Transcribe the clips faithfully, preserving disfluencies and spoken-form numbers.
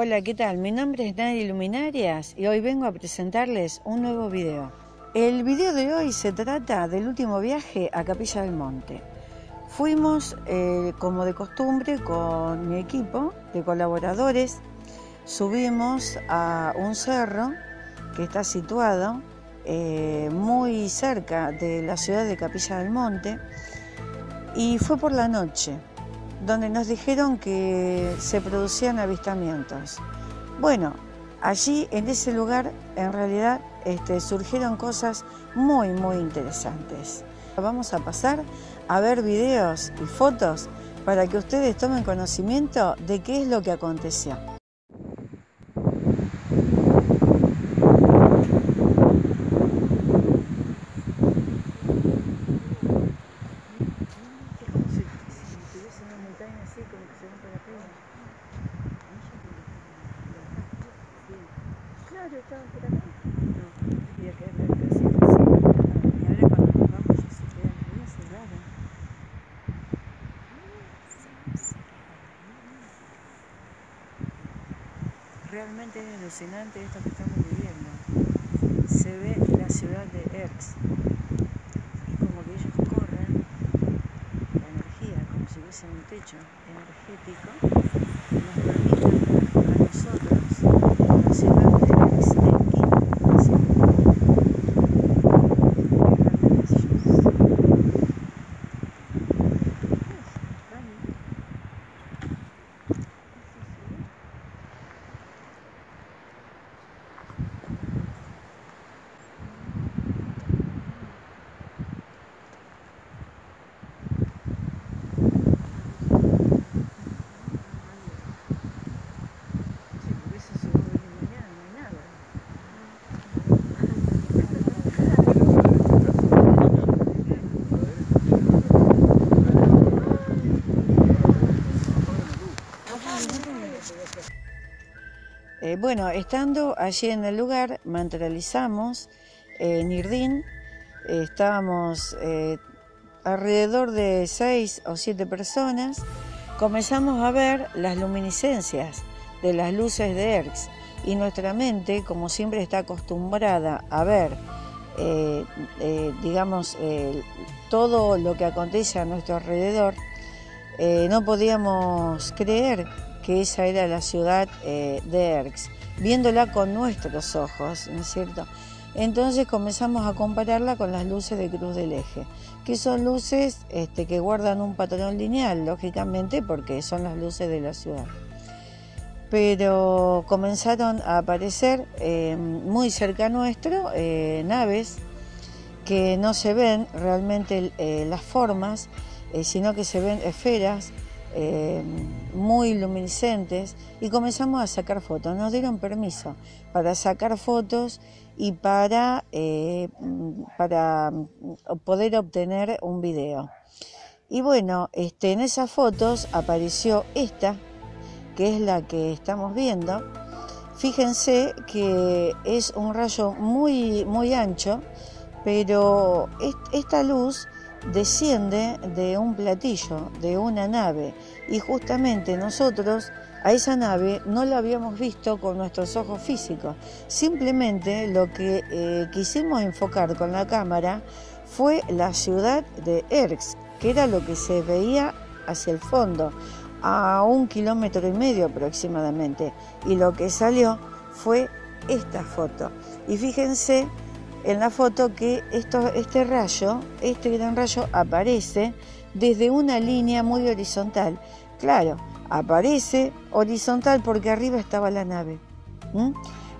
Hola, ¿qué tal? Mi nombre es Nanni Luminarias y hoy vengo a presentarles un nuevo video. El video de hoy se trata del último viaje a Capilla del Monte. Fuimos, eh, como de costumbre, con mi equipo de colaboradores. Subimos a un cerro que está situado eh, muy cerca de la ciudad de Capilla del Monte y fue por la noche, donde nos dijeron que se producían avistamientos. Bueno, allí en ese lugar en realidad este, surgieron cosas muy muy interesantes. Vamos a pasar a ver videos y fotos para que ustedes tomen conocimiento de qué es lo que aconteció. Realmente es alucinante esto que estamos viviendo. Se ve la ciudad de Erks y como que ellos corren la energía, como si hubiese un techo energético que nos permite a nosotros la ciudad de Erks de aquí, así Eh, bueno, estando allí en el lugar, materializamos eh, en Irdín. Eh, estábamos eh, alrededor de seis o siete personas. Comenzamos a ver las luminiscencias de las luces de Erks y nuestra mente, como siempre está acostumbrada a ver, eh, eh, digamos, eh, todo lo que acontece a nuestro alrededor, eh, no podíamos creer que esa era la ciudad eh, de Erks, viéndola con nuestros ojos, ¿no es cierto? Entonces comenzamos a compararla con las luces de Cruz del Eje, que son luces este, que guardan un patrón lineal, lógicamente, porque son las luces de la ciudad. Pero comenzaron a aparecer eh, muy cerca nuestro eh, naves que no se ven realmente eh, las formas, eh, sino que se ven esferas, Eh, muy luminiscentes, y comenzamos a sacar fotos. Nos dieron permiso para sacar fotos y para, eh, para poder obtener un video. Y bueno, este, en esas fotos apareció esta, que es la que estamos viendo. Fíjense que es un rayo muy, muy ancho, pero esta luz desciende de un platillo, de una nave, y justamente nosotros a esa nave no la habíamos visto con nuestros ojos físicos. Simplemente lo que eh, quisimos enfocar con la cámara fue la ciudad de Erks, que era lo que se veía hacia el fondo, a un kilómetro y medio aproximadamente, y lo que salió fue esta foto. Y fíjense en la foto que esto, este rayo, este gran rayo aparece desde una línea muy horizontal. Claro, aparece horizontal porque arriba estaba la nave. ¿Mm?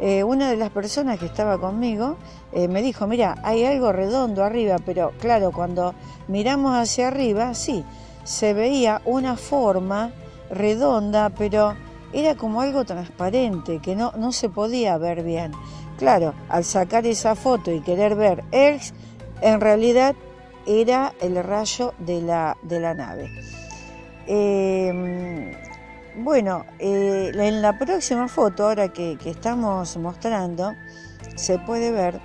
Eh, una de las personas que estaba conmigo eh, me dijo, mira, hay algo redondo arriba, pero claro, cuando miramos hacia arriba, sí, se veía una forma redonda, pero era como algo transparente, que no, no se podía ver bien. Claro, al sacar esa foto y querer ver Erks, en realidad era el rayo de la, de la nave. Eh, bueno, eh, en la próxima foto, ahora que, que estamos mostrando, se puede ver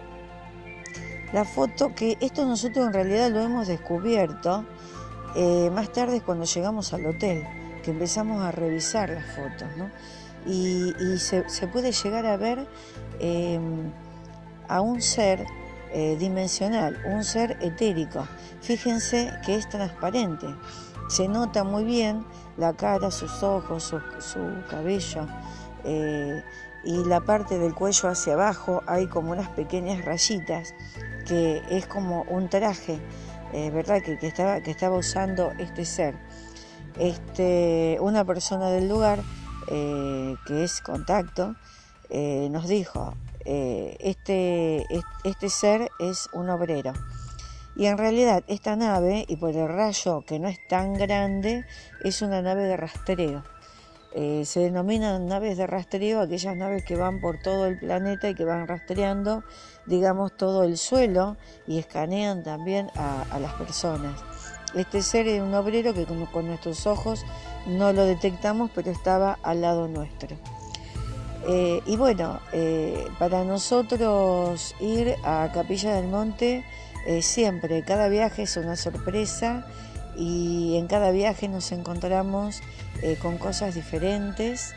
la foto que esto nosotros en realidad lo hemos descubierto eh, más tarde cuando llegamos al hotel, que empezamos a revisar las fotos, ¿no? y, y se, se puede llegar a ver eh, a un ser eh, dimensional, un ser etérico. Fíjense que es transparente, se nota muy bien la cara, sus ojos, su, su cabello, eh, y la parte del cuello hacia abajo hay como unas pequeñas rayitas, que es como un traje, eh, ¿verdad? Que, que, estaba, que estaba usando este ser. Este, una persona del lugar, eh, que es contacto, eh, nos dijo, eh, este, este ser es un obrero. Y en realidad esta nave, y por el rayo que no es tan grande, es una nave de rastreo. Eh, se denominan naves de rastreo aquellas naves que van por todo el planeta y que van rastreando, digamos, todo el suelo y escanean también a, a las personas. Este ser es un obrero que con, con nuestros ojos no lo detectamos, pero estaba al lado nuestro. Eh, y bueno, eh, para nosotros ir a Capilla del Monte, eh, siempre, cada viaje es una sorpresa, y en cada viaje nos encontramos eh, con cosas diferentes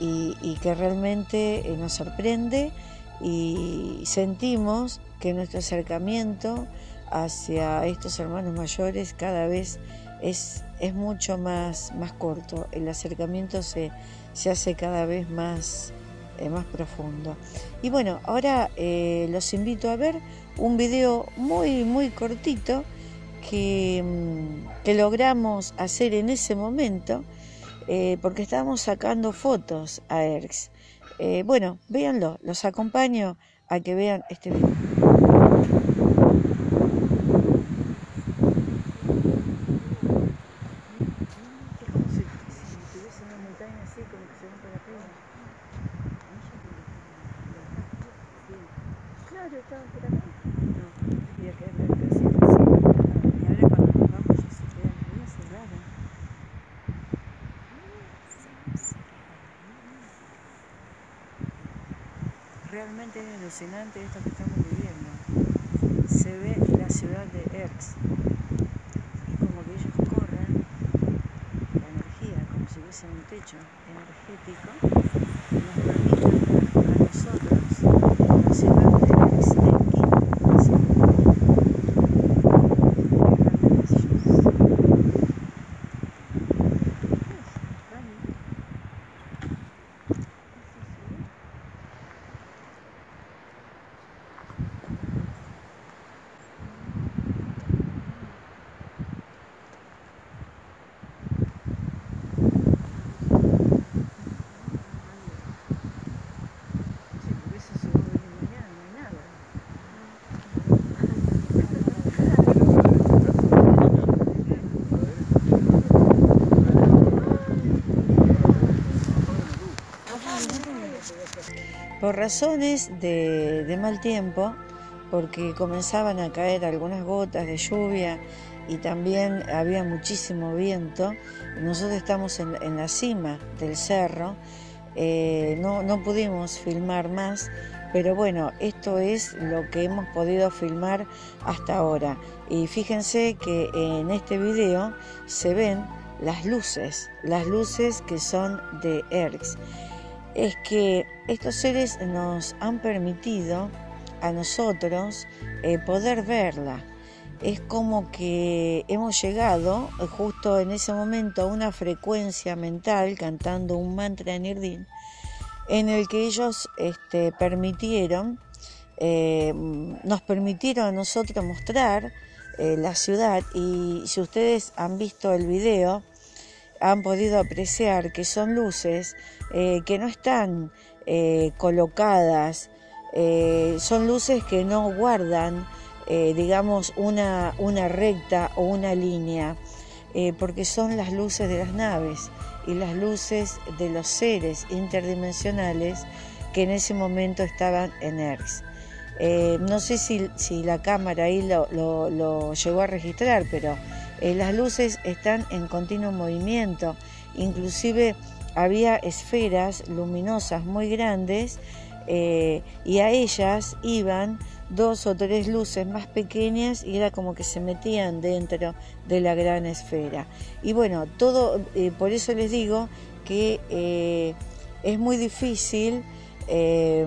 y, y que realmente eh, nos sorprende, y sentimos que nuestro acercamiento hacia estos hermanos mayores cada vez es, es mucho más, más corto, el acercamiento se, se hace cada vez más, eh, más profundo. Y bueno, ahora eh, los invito a ver un video muy muy cortito Que, que logramos hacer en ese momento, eh, porque estábamos sacando fotos a Erks. Eh, bueno, véanlo, los acompaño a que vean este video. Realmente es alucinante esto que estamos viviendo. Se ve la ciudad de Erks. Es como que ellos corren la energía, como si hubiese un techo energético que nos permite a nosotros la ciudad de Erks. Por razones de, de mal tiempo, porque comenzaban a caer algunas gotas de lluvia y también había muchísimo viento, nosotros estamos en, en la cima del cerro, eh, no, no pudimos filmar más, pero bueno, esto es lo que hemos podido filmar hasta ahora. Y fíjense que en este video se ven las luces, las luces que son de Erks. Es que estos seres nos han permitido a nosotros eh, poder verla. Es como que hemos llegado justo en ese momento a una frecuencia mental, cantando un mantra en Irdín, en el que ellos este, permitieron, eh, nos permitieron a nosotros mostrar eh, la ciudad. Y si ustedes han visto el video, han podido apreciar que son luces eh, que no están eh, colocadas, eh, son luces que no guardan, eh, digamos, una, una recta o una línea, eh, porque son las luces de las naves y las luces de los seres interdimensionales que en ese momento estaban en Erks. Eh, no sé si, si la cámara ahí lo, lo, lo llegó a registrar, pero Eh, las luces están en continuo movimiento, inclusive había esferas luminosas muy grandes eh, y a ellas iban dos o tres luces más pequeñas y era como que se metían dentro de la gran esfera. Y bueno, todo, eh, por eso les digo que eh, es muy difícil eh,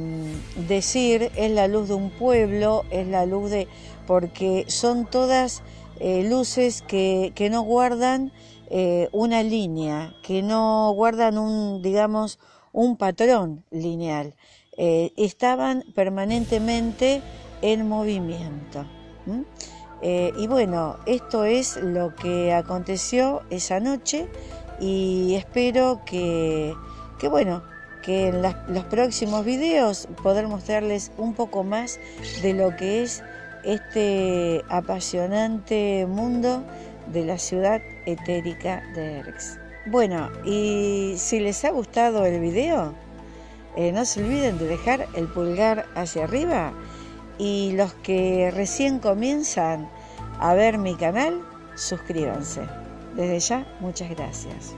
decir es la luz de un pueblo, es la luz de... porque son todas eh, luces que, que no guardan eh, una línea, que no guardan un, digamos, un patrón lineal. Eh, estaban permanentemente en movimiento. ¿Mm? Eh, y bueno, esto es lo que aconteció esa noche y espero que, que bueno, que en las, los próximos videos poder mostrarles un poco más de lo que es este apasionante mundo de la ciudad etérica de Erks. Bueno, y si les ha gustado el video, eh, no se olviden de dejar el pulgar hacia arriba. Y los que recién comienzan a ver mi canal, suscríbanse. Desde ya, muchas gracias.